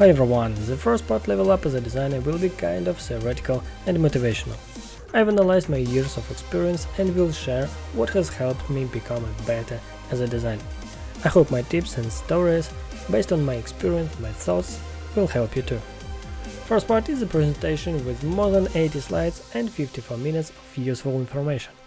Hi everyone, the first part level up as a designer will be kind of theoretical and motivational. I've analyzed my years of experience and will share what has helped me become better as a designer. I hope my tips and stories based on my experience, my thoughts will help you too. First part is a presentation with more than 80 slides and 54 minutes of useful information.